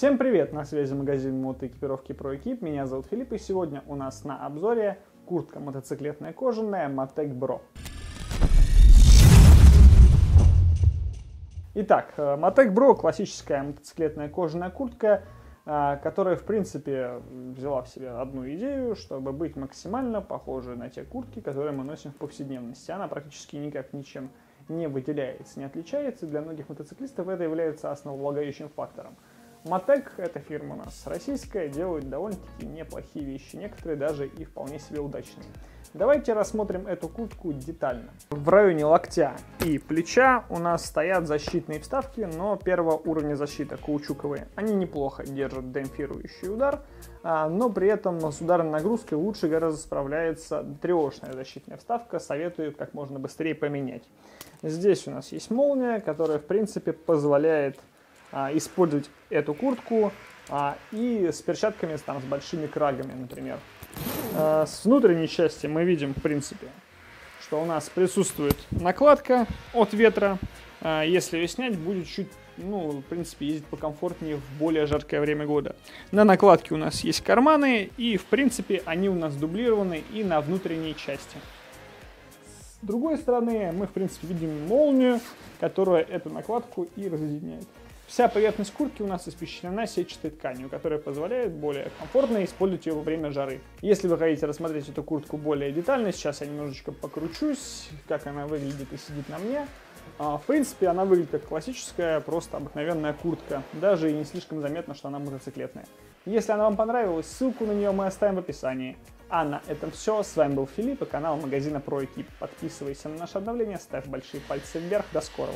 Всем привет! На связи магазин мотоэкипировки ProEkip. Меня зовут Филипп, и сегодня у нас на обзоре куртка мотоциклетная кожаная Moteq Bro. Итак, Moteq Bro — классическая мотоциклетная кожаная куртка, которая, в принципе, взяла в себя одну идею, чтобы быть максимально похожей на те куртки, которые мы носим в повседневности. Она практически никак ничем не выделяется, не отличается. Для многих мотоциклистов это является основополагающим фактором. Moteq, эта фирма у нас российская, делает довольно-таки неплохие вещи, некоторые даже и вполне себе удачные. Давайте рассмотрим эту куртку детально. В районе локтя и плеча у нас стоят защитные вставки, но первого уровня защиты, каучуковые. Они неплохо держат демпфирующий удар, но при этом с ударной нагрузкой лучше гораздо справляется трёшная защитная вставка, советую как можно быстрее поменять. Здесь у нас есть молния, которая в принципе позволяет использовать эту куртку и с перчатками там, с большими крагами, например. С внутренней части мы видим, в принципе, что у нас присутствует накладка от ветра. Если ее снять, будет чуть, в принципе, ездить покомфортнее в более жаркое время года. На накладке у нас есть карманы, и, в принципе, они у нас дублированы и на внутренней части. С другой стороны, мы, в принципе, видим молнию, которая эту накладку и разъединяет. Вся поверхность куртки у нас испещрена сетчатой тканью, которая позволяет более комфортно использовать ее во время жары. Если вы хотите рассмотреть эту куртку более детально, сейчас я немножечко покручусь, как она выглядит и сидит на мне. В принципе, она выглядит как классическая, просто обыкновенная куртка. Даже и не слишком заметно, что она мотоциклетная. Если она вам понравилась, ссылку на нее мы оставим в описании. А на этом все. С вами был Филипп и канал магазина ProEkip. Подписывайся на наши обновления, ставь большие пальцы вверх. До скорого!